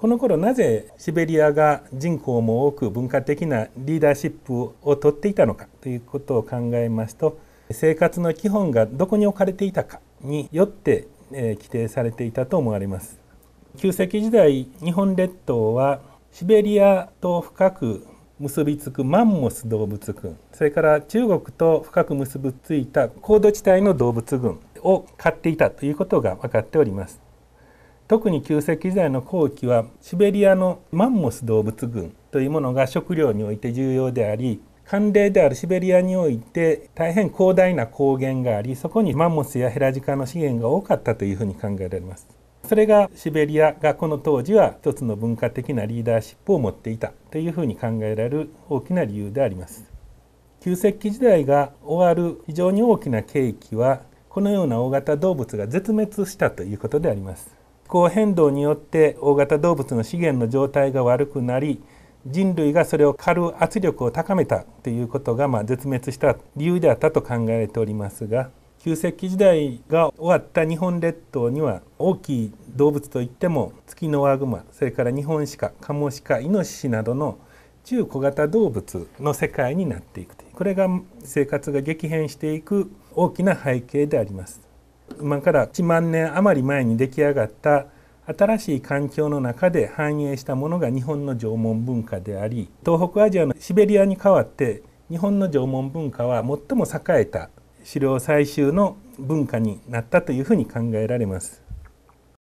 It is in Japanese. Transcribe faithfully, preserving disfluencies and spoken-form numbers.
この頃なぜシベリアが人口も多く文化的なリーダーシップをとっていたのかということを考えますと、生活の基本がどこに置かれていたかによって規定されていたと思われます。旧石器時代、日本列島はシベリアと深く結びつくマンモス動物群、それから中国と深く結びついた高度地帯の動物群を飼っていたということが分かっております。特に旧石器時代の後期はシベリアのマンモス動物群というものが食料において重要であり、寒冷であるシベリアにおいて大変広大な高原があり、そこにマンモスやヘラジカの資源が多かったというふうに考えられます。それがシベリアがこの当時は一つの文化的なリーダーシップを持っていたというふうに考えられる大きな理由であります。旧石器時代が終わる非常に大きな契機は、このような大型動物が絶滅したということであります。気候変動によって大型動物の資源の状態が悪くなり、人類がそれを狩る圧力を高めたということが、まあ絶滅した理由であったと考えられておりますが、旧石器時代が終わった日本列島には大きい動物といってもツキノワグマ、それからニホンシカ、カモシカ、イノシシなどの中小型動物の世界になっていくという、これが生活が激変していく大きな背景であります。今からいちまんねん余り前に出来上がった新しい環境の中で繁栄したものが日本の縄文文化であり、東北アジアのシベリアに代わって日本の縄文文化は最も栄えた狩猟採集の文化になったというふうに考えられます。